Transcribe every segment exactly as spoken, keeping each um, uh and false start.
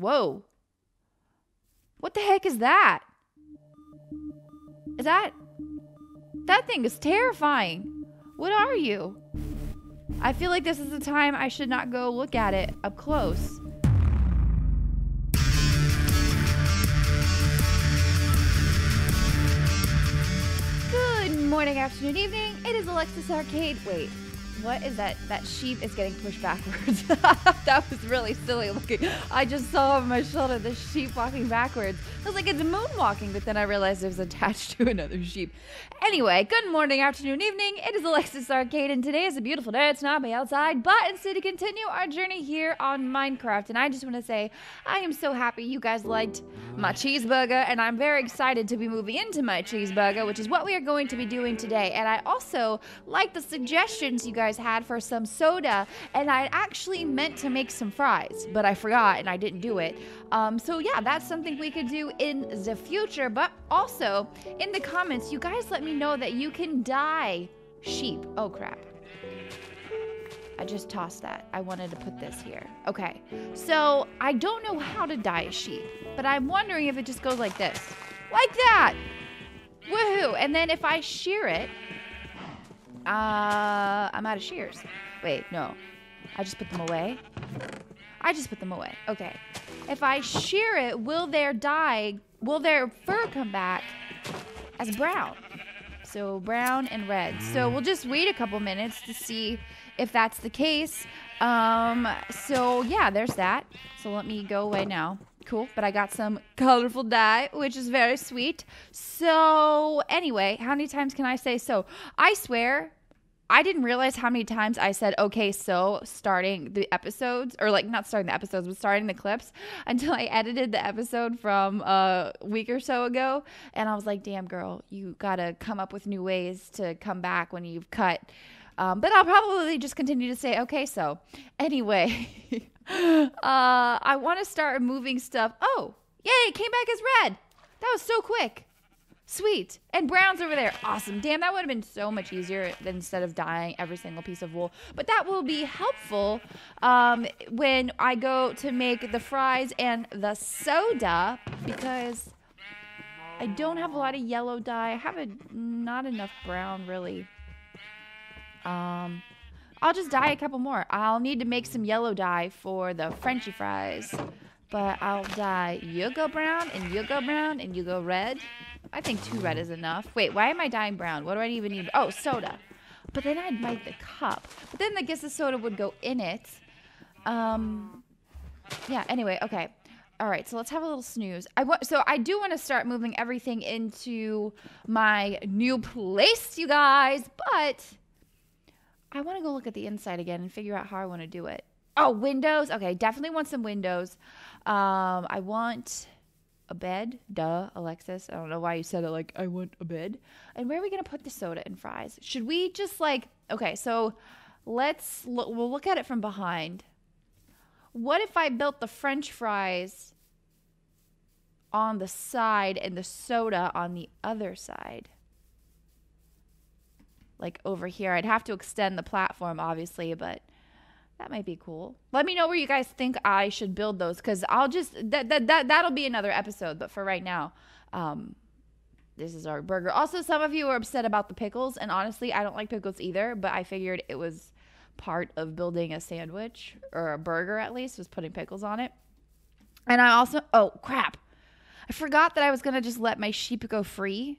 Whoa. What the heck is that? Is that... That thing is terrifying. What are you? I feel like this is the time I should not go look at it up close. Good morning, afternoon, evening. It is Alexis Arcade. Wait, what is that? That sheep is getting pushed backwards. That was really silly looking. I just saw over my shoulder the sheep walking backwards. It was like it's moonwalking, but then I realized it was attached to another sheep. Anyway, good morning, afternoon, evening. It is Alexis Arcade, and today is a beautiful day. It's not me outside, but instead to continue our journey here on Minecraft. And I just want to say I am so happy you guys liked my cheeseburger, and I'm very excited to be moving into my cheeseburger, which is what we are going to be doing today. And I also like the suggestions you guys had for some soda, and I actually meant to make some fries, but I forgot and I didn't do it. Um, so yeah, that's something we could do in the future. But also in the comments, you guys let me know that you can dye sheep. Oh crap. I just tossed that. I wanted to put this here. Okay. So I don't know how to dye a sheep, but I'm wondering if it just goes like this. Like that. Woohoo. And then if I shear it, Uh, I'm out of shears. Wait, no. I just put them away. I just put them away. Okay. If I shear it, will their dye, will their fur come back as brown? So brown and red. So we'll just wait a couple minutes to see if that's the case. Um, so yeah, there's that. So let me go away now. Cool, but I got some colorful dye, which is very sweet. So anyway, how many times can I say so? I swear, I didn't realize how many times I said, okay, so starting the episodes, or like not starting the episodes, but starting the clips until I edited the episode from a week or so ago. And I was like, damn girl, you gotta come up with new ways to come back when you've cut. Um, but I'll probably just continue to say, okay, so anyway, uh, I want to start moving stuff. Oh, yay, it came back as red. That was so quick. Sweet. And brown's over there. Awesome. Damn, that would have been so much easier than instead of dyeing every single piece of wool. But that will be helpful um, when I go to make the fries and the soda, because I don't have a lot of yellow dye. I have a, not enough brown, really. Um, I'll just dye a couple more. I'll need to make some yellow dye for the Frenchy fries, but I'll dye, you go brown and you go brown and you go red. I think two red is enough. Wait, why am I dyeing brown? What do I even need? Oh, soda. But then I'd make the cup, but then I guess the soda would go in it. Um, yeah, anyway. Okay. All right, so let's have a little snooze. I want, so I do want to start moving everything into my new place, you guys, but I want to go look at the inside again and figure out how I want to do it. Oh, windows. Okay, definitely want some windows. Um, I want a bed. Duh, Alexis. I don't know why you said it like, I want a bed. And where are we going to put the soda and fries? Should we just like... Okay, so let's... Look, we'll look at it from behind. What if I built the French fries on the side and the soda on the other side? Like over here. I'd have to extend the platform, obviously, but that might be cool. Let me know where you guys think I should build those, because I'll just, that, that, that, that'll be another episode, but for right now, um, this is our burger. Also, some of you are upset about the pickles, and honestly, I don't like pickles either, but I figured it was part of building a sandwich, or a burger at least, was putting pickles on it. And I also, oh, crap. I forgot that I was going to just let my sheep go free.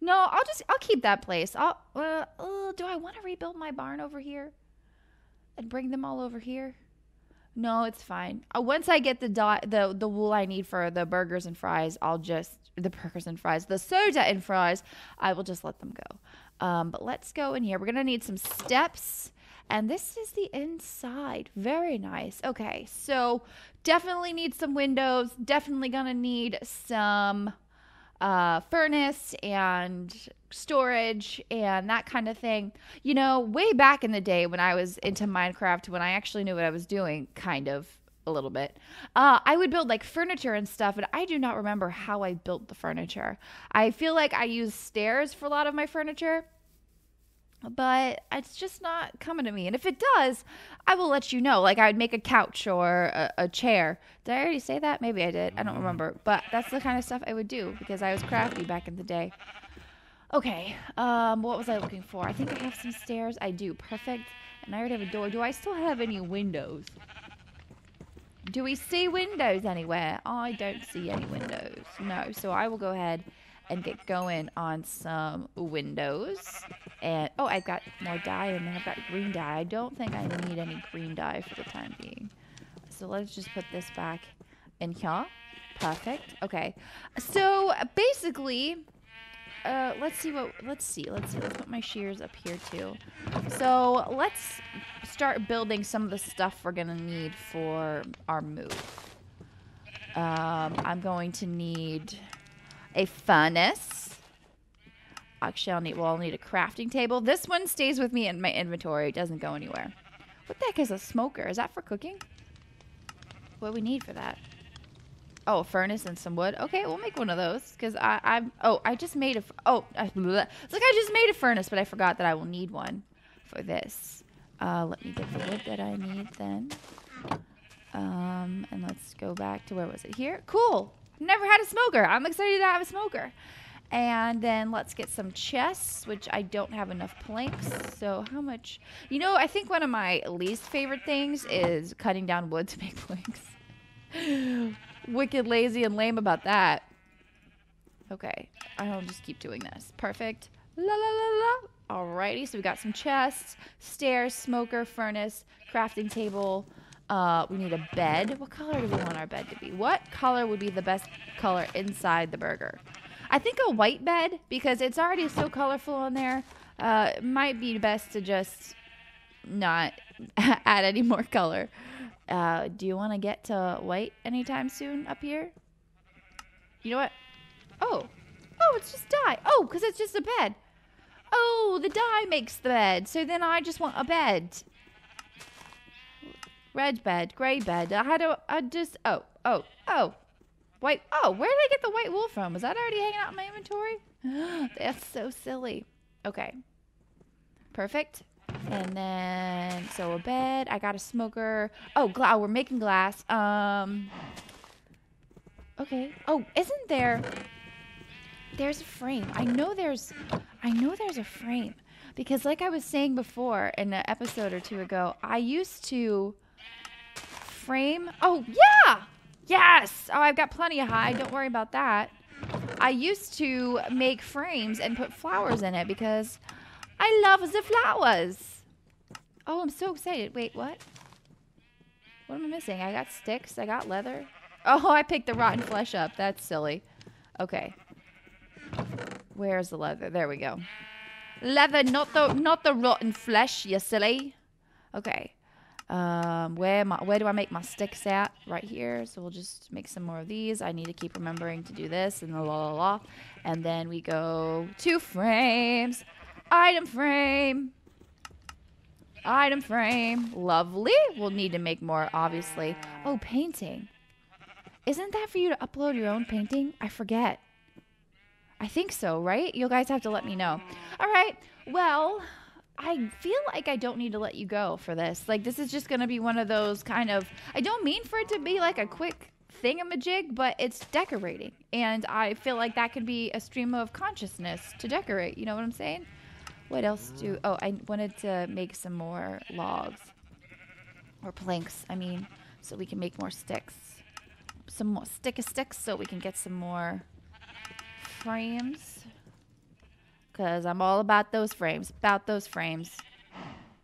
No, I'll just, I'll keep that place. I'll, uh, uh, do I want to rebuild my barn over here and bring them all over here? No, it's fine. Uh, once I get the dot, the, the wool I need for the burgers and fries, I'll just, the burgers and fries, the soda and fries, I will just let them go. Um, but let's go in here. We're going to need some steps. And this is the inside. Very nice. Okay, so definitely need some windows. Definitely going to need some... Uh, furnace and storage and that kind of thing. You know, way back in the day when I was into Minecraft, when I actually knew what I was doing, kind of a little bit, uh, I would build like furniture and stuff, and I do not remember how I built the furniture. I feel like I used stairs for a lot of my furniture. but it's just not coming to me. And if it does, I will let you know. Like, I would make a couch or a, a chair. Did I already say that? Maybe I did. I don't remember. But that's the kind of stuff I would do because I was crafty back in the day. Okay. Um, what was I looking for? I think I have some stairs. I do. Perfect. And I already have a door. Do I still have any windows? Do we see windows anywhere? I don't see any windows. No. So I will go ahead and get going on some windows. And oh, I've got more dye and then I've got green dye. I don't think I need any green dye for the time being. So let's just put this back in here. Perfect. Okay. So basically, uh, let's see what, let's see, let's see. Let's put my shears up here too. So let's start building some of the stuff we're gonna need for our move. Um, I'm going to need a furnace. Actually, I'll need, well, I'll need a crafting table. This one stays with me in my inventory. It doesn't go anywhere. What the heck is a smoker? Is that for cooking? What do we need for that? Oh, a furnace and some wood. Okay, we'll make one of those. Because I, I'm... Oh, I just made a... Oh, I, it's like I just made a furnace, but I forgot that I will need one for this. Uh, let me get the wood that I need then. Um, and let's go back to... Where was it? Here? Cool! Never had a smoker. I'm excited to have a smoker. And then let's get some chests, which I don't have enough planks. So how much? You know, I think one of my least favorite things is cutting down wood to make planks. Wicked lazy and lame about that. Okay. I'll just keep doing this. Perfect. La la la la. Alrighty. So we got some chests, stairs, smoker, furnace, crafting table. Uh, we need a bed. What color do we want our bed to be? What color would be the best color inside the burger? I think a white bed, because it's already so colorful on there. Uh, it might be best to just not add any more color. Uh, do you want to get to white anytime soon up here? You know what? Oh. Oh, it's just dye. Oh, because it's just a bed. Oh, the dye makes the bed. So then I just want a bed. Red bed, gray bed. How do I just? Oh, oh, oh, white. Oh, where did I get the white wool from? Was that already hanging out in my inventory? That's so silly. Okay, perfect. And then so a bed. I got a smoker. Oh, gla- we're making glass. Um. Okay. Oh, isn't there? There's a frame. I know there's. I know there's a frame because, like I was saying before in an episode or two ago, I used to. Frame. Oh, yeah. Yes. Oh, I've got plenty of hide. Don't worry about that. I used to make frames and put flowers in it because I love the flowers. Oh, I'm so excited. Wait, what? What am I missing? I got sticks. I got leather. Oh, I picked the rotten flesh up. That's silly. Okay. Where's the leather? There we go. Leather, not the not the rotten flesh, you silly. Okay. Um, where my, where do I make my sticks at? Right here. So we'll just make some more of these. I need to keep remembering to do this and la la la. And then we go to frames. Item frame. Item frame. Lovely. We'll need to make more, obviously. Oh, painting. Isn't that for you to upload your own painting? I forget. I think so, right? You guys have to let me know. All right. Well... I feel like I don't need to let you go for this. Like, this is just going to be one of those kind of... I don't mean for it to be, like, a quick thingamajig, but it's decorating. And I feel like that could be a stream of consciousness to decorate. You know what I'm saying? What else do... Oh, I wanted to make some more logs. Or planks, I mean. So we can make more sticks. Some more stick-a-sticks so we can get some more frames. Because I'm all about those frames. About those frames.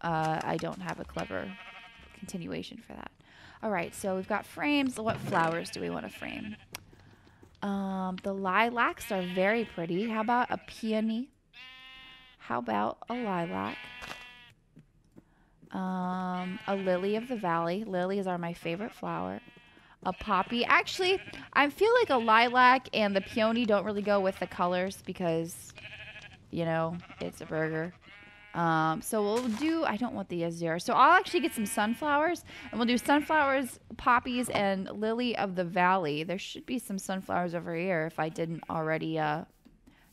Uh, I don't have a clever continuation for that. All right, so we've got frames. What flowers do we want to frame? Um, the lilacs are very pretty. How about a peony? How about a lilac? Um, a lily of the valley. Lilies are my favorite flower. A poppy. Actually, I feel like a lilac and the peony don't really go with the colors because... You know, it's a burger. Um, so we'll do, I don't want the azure. So I'll actually get some sunflowers. And we'll do sunflowers, poppies, and lily of the valley. There should be some sunflowers over here if I didn't already uh,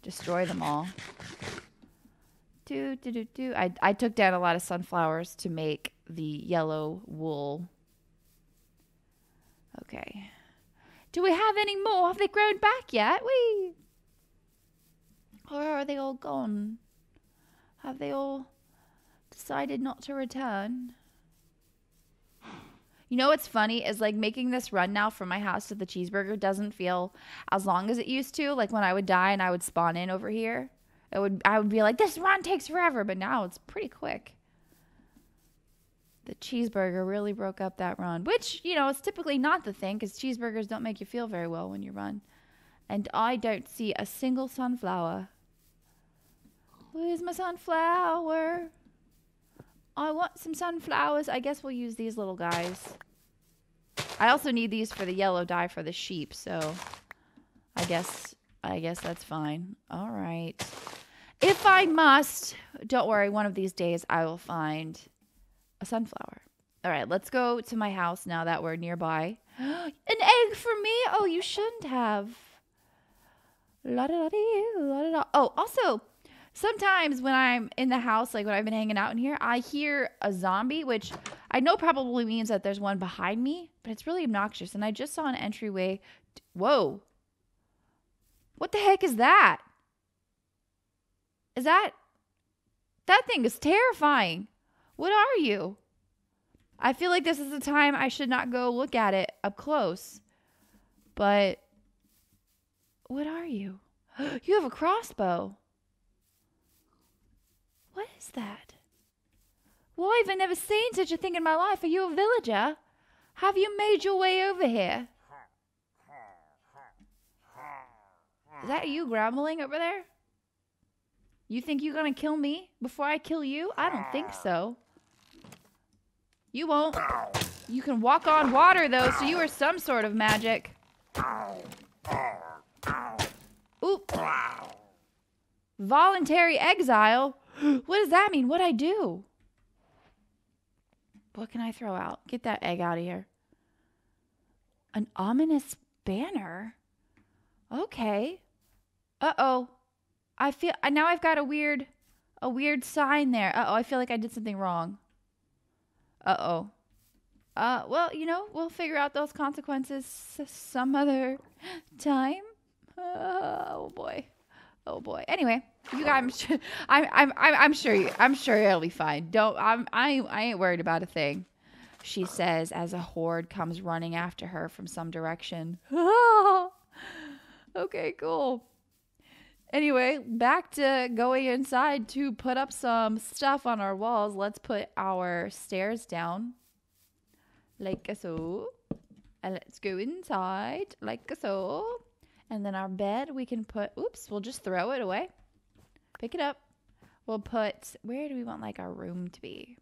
destroy them all. do, do, do, do. I, I took down a lot of sunflowers to make the yellow wool. Okay. Do we have any more? Have they grown back yet? Whee! Or are they all gone? Have they all decided not to return? You know what's funny is like making this run now from my house to the cheeseburger doesn't feel as long as it used to. Like when I would die and I would spawn in over here, it would I would be like, this run takes forever, but now it's pretty quick. The cheeseburger really broke up that run, which, you know, it's typically not the thing because cheeseburgers don't make you feel very well when you run. And I don't see a single sunflower. Where's my sunflower? I want some sunflowers. I guess we'll use these little guys. I also need these for the yellow dye for the sheep, so I guess I guess that's fine. All right. If I must, don't worry, one of these days I will find a sunflower. All right, let's go to my house now that we're nearby. An egg for me? Oh, you shouldn't have. La da da la da da. Oh, also, sometimes when I'm in the house, like when I've been hanging out in here, I hear a zombie, which I know probably means that there's one behind me, but it's really obnoxious. And I just saw an entryway. Whoa. What the heck is that? Is that? That thing is terrifying. What are you? I feel like this is the time I should not go look at it up close. But what are you? You have a crossbow. What is that? Why have I never seen such a thing in my life? Are you a villager? Have you made your way over here? Is that you grumbling over there? You think you're gonna kill me before I kill you? I don't think so. You won't. You can walk on water though, so you are some sort of magic. Oop. Voluntary exile? What does that mean? What'd I do? What can I throw out? Get that egg out of here. An ominous banner? Okay. Uh-oh. I feel now I've got a weird a weird sign there. Uh-oh, I feel like I did something wrong. Uh-oh. Uh, well, you know, we'll figure out those consequences some other time. Oh boy. Oh boy. Anyway, you guys, I'm, I'm, I'm, I'm sure you, I'm sure it'll be fine. Don't, I'm, I, I ain't worried about a thing. She says as a horde comes running after her from some direction. Okay, cool. Anyway, back to going inside to put up some stuff on our walls. Let's put our stairs down, like so, and let's go inside, like so. And then our bed, we can put, oops, we'll just throw it away. Pick it up. We'll put, where do we want like our room to be?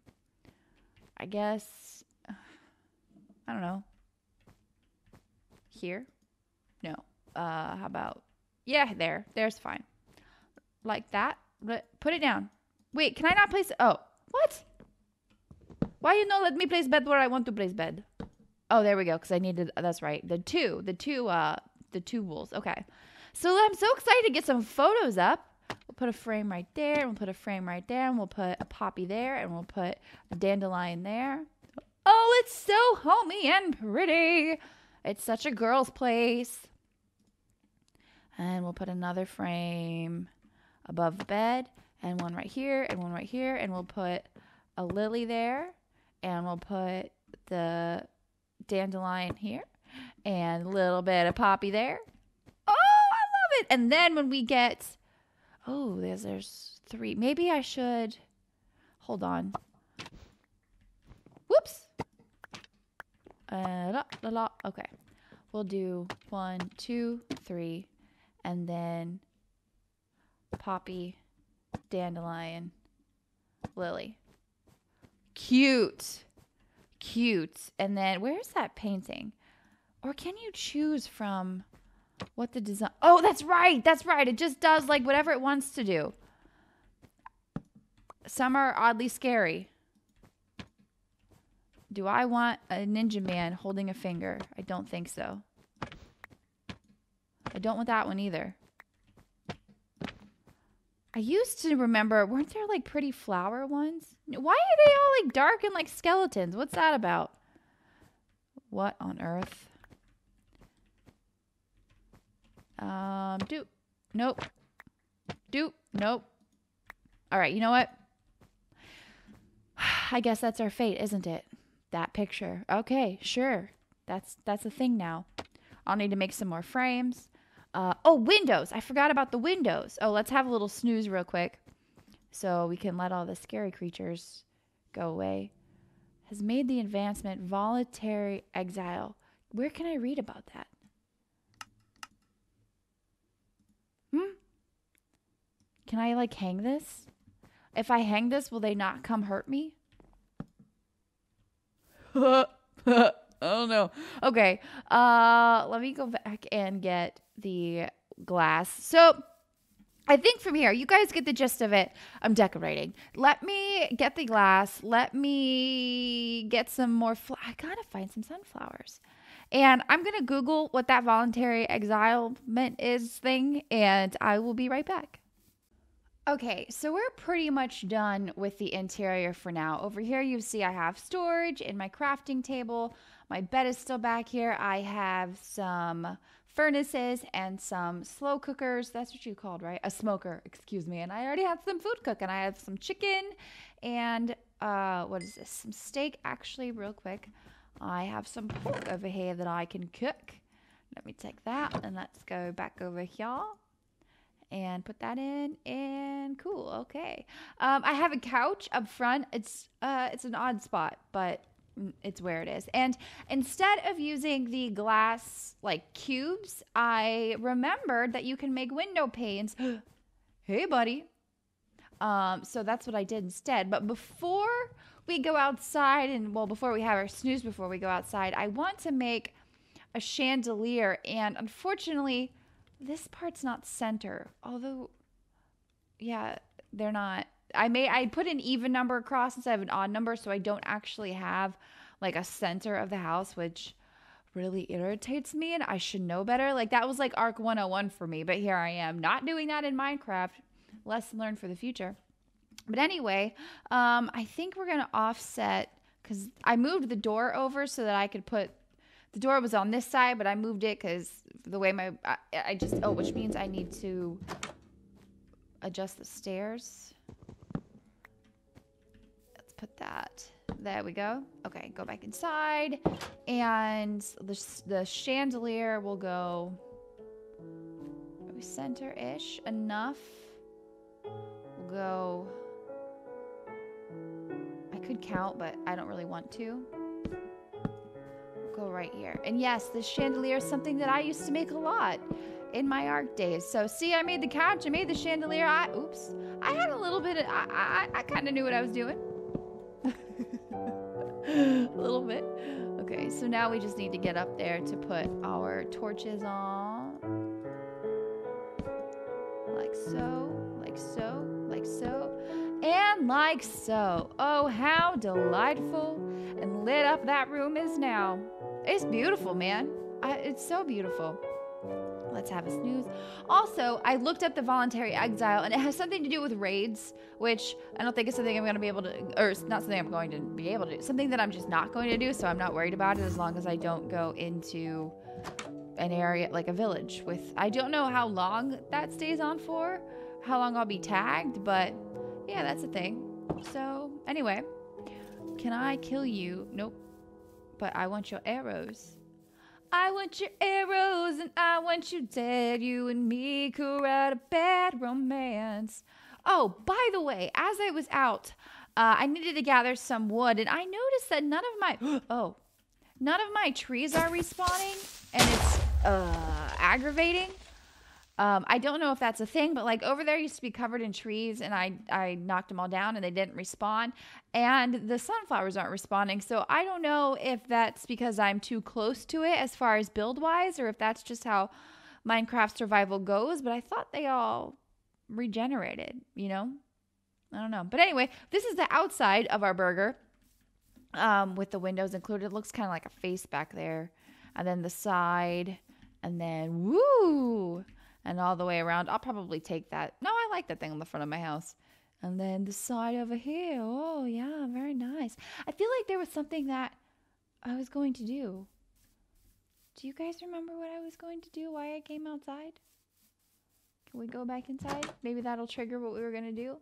I guess, I don't know. Here? No. Uh, how about, yeah, there. There's fine. Like that. Put it down. Wait, can I not place, oh, what? Why you not let me place bed where I want to place bed? Oh, there we go, because I needed, that's right. The two, the two, uh. The two wools. Okay. So I'm so excited to get some photos up. We'll put a frame right there. And we'll put a frame right there. And we'll put a poppy there. And we'll put a dandelion there. Oh, it's so homey and pretty. It's such a girl's place. And we'll put another frame above the bed. And one right here. And one right here. And we'll put a lily there. And we'll put the dandelion here. And a little bit of poppy there. Oh, I love it. And then when we get, oh, there's, there's three. Maybe I should, hold on. Whoops. Uh, la, la, la. Okay. We'll do one, two, three. And then poppy, dandelion, lily. Cute. Cute. And then where's that painting? Or can you choose from what the design... Oh, that's right. That's right. It just does, like, whatever it wants to do. Some are oddly scary. Do I want a ninja man holding a finger? I don't think so. I don't want that one either. I used to remember, weren't there like pretty flower ones? Why are they all like dark and like skeletons? What's that about? What on earth? Um, do, nope. Do, nope. All right, you know what? I guess that's our fate, isn't it? That picture. Okay, sure. That's that's a thing now. I'll need to make some more frames. Uh, oh, windows. I forgot about the windows. Oh, let's have a little snooze real quick so we can let all the scary creatures go away. Has made the advancement voluntary exile. Where can I read about that? Hmm? Can I, like, hang this? If I hang this, will they not come hurt me? I don't know. Okay. Uh, let me go back and get the glass. So I think from here, you guys get the gist of it. I'm decorating. Let me get the glass. Let me get some more. I gotta find some sunflowers. And I'm going to Google what that voluntary exilement is thing, and I will be right back. Okay, so we're pretty much done with the interior for now. Over here, you see I have storage in my crafting table. My bed is still back here. I have some furnaces and some slow cookers. That's what you called, right? A smoker, excuse me. And I already had some food cooking. I have some chicken and uh, what is this? Some steak, actually, real quick. I have some pork over here that I can cook. Let me take that and let's go back over here and put that in. And cool, okay. Um, I have a couch up front. It's uh, it's an odd spot, but it's where it is. And instead of using the glass like cubes, I remembered that you can make window panes. Hey, buddy. Um, so that's what I did instead. But before we go outside and, well, before we have our snooze, before we go outside, I want to make a chandelier. And unfortunately, this part's not center. Although, yeah, they're not. I made, I put an even number across instead of an odd number, so I don't actually have like a center of the house, which really irritates me, and I should know better. Like, that was like Arc one oh one for me, but here I am not doing that in Minecraft. Lesson learned for the future. But anyway, um, I think we're going to offset, because I moved the door over so that I could put, the door was on this side, but I moved it because the way my, I, I just, oh, which means I need to adjust the stairs. Let's put that, there we go. Okay, go back inside, and the, the chandelier will go center-ish enough. We'll go, I could count, but I don't really want to. We'll go right here. And yes, this chandelier is something that I used to make a lot in my Arc days. So see, I made the couch, I made the chandelier. I, oops, I had a little bit of, I, I, I kind of knew what I was doing. A little bit. Okay, so now we just need to get up there to put our torches on. Like so, like so, like so, and like so. Oh, how delightful and lit up that room is now. It's beautiful, man. I, it's so beautiful. Let's have a snooze. Also, I looked up the voluntary exile, and it has something to do with raids, which I don't think is something I'm going to be able to, or it's not something I'm going to be able to do. Something that I'm just not going to do, so I'm not worried about it as long as I don't go into an area like a village with, I don't know how long that stays on for, how long I'll be tagged, but yeah, that's a thing. So anyway, can I kill you? Nope. But I want your arrows. I want your arrows and I want you dead. You and me could write a bad romance. Oh, by the way, as I was out, uh, I needed to gather some wood, and I noticed that none of my, oh, none of my trees are respawning, and it's uh, aggravating. Um, I don't know if that's a thing, but like over there used to be covered in trees, and I, I knocked them all down and they didn't respawn, and the sunflowers aren't respawning. So I don't know if that's because I'm too close to it as far as build wise, or if that's just how Minecraft survival goes, but I thought they all regenerated, you know, I don't know. But anyway, this is the outside of our burger, um, with the windows included. It looks kind of like a face back there, and then the side, and then woo. and all the way around. I'll probably take that. No, I like that thing on the front of my house. And then the side over here. Oh, yeah, very nice. I feel like there was something that I was going to do. Do you guys remember what I was going to do? Why I came outside? Can we go back inside? Maybe that'll trigger what we were going to do.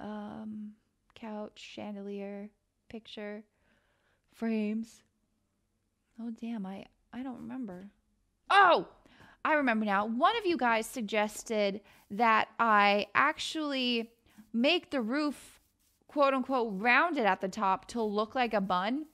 Um, couch, chandelier, picture, frames. Oh, damn, I, I don't remember. Oh! I remember now. One of you guys suggested that I actually make the roof, quote unquote, rounded at the top to look like a bun.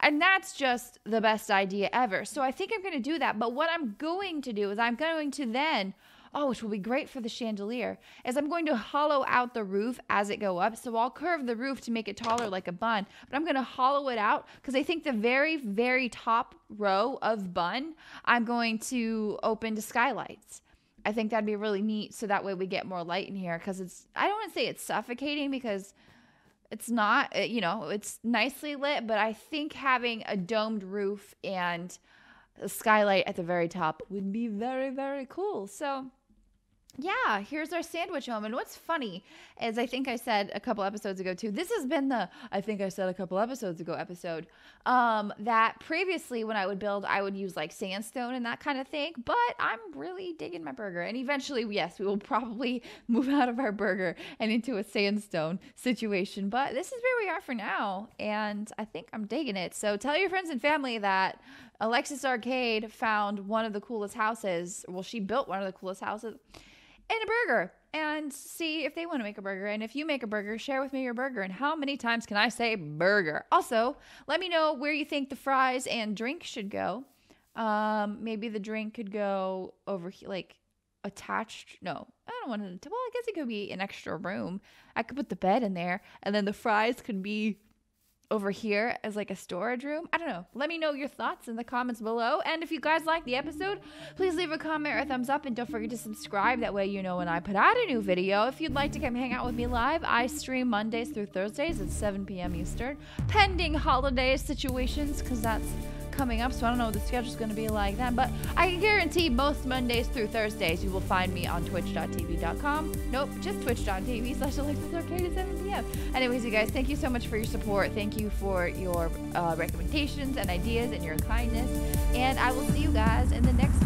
And that's just the best idea ever. So I think I'm going to do that. But what I'm going to do is I'm going to then, oh, which will be great for the chandelier, is I'm going to hollow out the roof as it go up. So I'll curve the roof to make it taller like a bun, but I'm going to hollow it out because I think the very, very top row of bun, I'm going to open to skylights. I think that'd be really neat. So that way we get more light in here because it's, I don't want to say it's suffocating because it's not, you know, it's nicely lit, but I think having a domed roof and a skylight at the very top would be very, very cool. So yeah, here's our sandwich home. And what's funny is I think I said a couple episodes ago too, this has been the, I think I said a couple episodes ago episode, um, that previously when I would build, I would use like sandstone and that kind of thing, but I'm really digging my burger. And eventually, yes, we will probably move out of our burger and into a sandstone situation, but this is where we are for now. And I think I'm digging it. So tell your friends and family that Alexis Arcade found one of the coolest houses. Well, she built one of the coolest houses. And a burger, and see if they want to make a burger. And if you make a burger, share with me your burger. And how many times can I say burger? Also, let me know where you think the fries and drink should go. Um, maybe the drink could go over here, like attached. No, I don't want it to. Well, I guess it could be an extra room. I could put the bed in there, and then the fries could be over here as like a storage room. I don't know. Let me know your thoughts in the comments below. And if you guys like the episode, please leave a comment or a thumbs up, and don't forget to subscribe. That way you know when I put out a new video. If you'd like to come hang out with me live, I stream Mondays through Thursdays at seven p m Eastern, pending holiday situations, because that's coming up, so I don't know what the schedule's going to be like then, but I can guarantee most Mondays through Thursdays you will find me on twitch dot t v dot com. Nope, just twitch dot t v slash Alexis Arcade at seven p m Anyways, you guys, thank you so much for your support. Thank you for your uh, recommendations and ideas and your kindness, and I will see you guys in the next